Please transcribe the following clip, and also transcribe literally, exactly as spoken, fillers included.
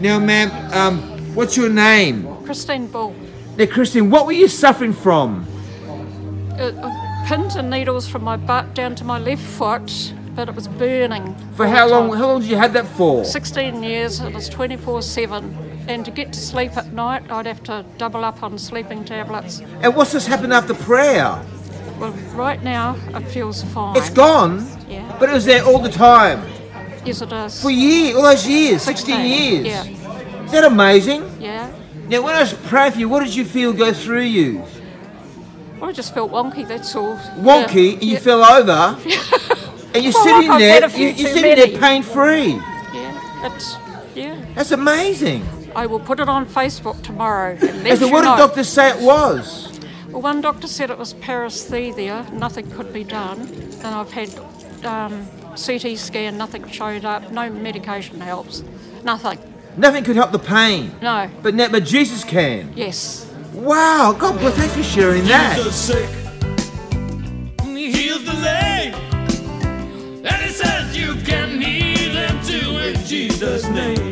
Now, ma'am, um, what's your name? Christine Bull. Now, Christine, what were you suffering from? Uh, pins and needles from my butt down to my left foot, but it was burning. For how long? How long did you have that for? Sixteen years. It was twenty-four seven. And to get to sleep at night, I'd have to double up on sleeping tablets. And what's this happened after prayer? Well, right now, it feels fine. It's gone? Yeah. But it was there all the time? Yes, it is. For years, all those years, sixteen years? Yeah. Is that amazing? Yeah. Now, when I was praying for you, what did you feel go through you? Well, I just felt wonky, that's all. Wonky? Yeah. And you yeah. fell over? And you're well, sitting like there, you, you're sitting many. there pain-free? Yeah, it's, yeah. That's amazing. I will put it on Facebook tomorrow. And so what did doctors say it was? Well, one doctor said it was paresthesia, nothing could be done. And I've had um, C T scan, nothing showed up, no medication helps, nothing. Nothing could help the pain? No. But, now, but Jesus can? Yes. Wow, God bless, thanks for sharing that. Jesus sick, he heals the lame, and he says you can heal them too in Jesus' name.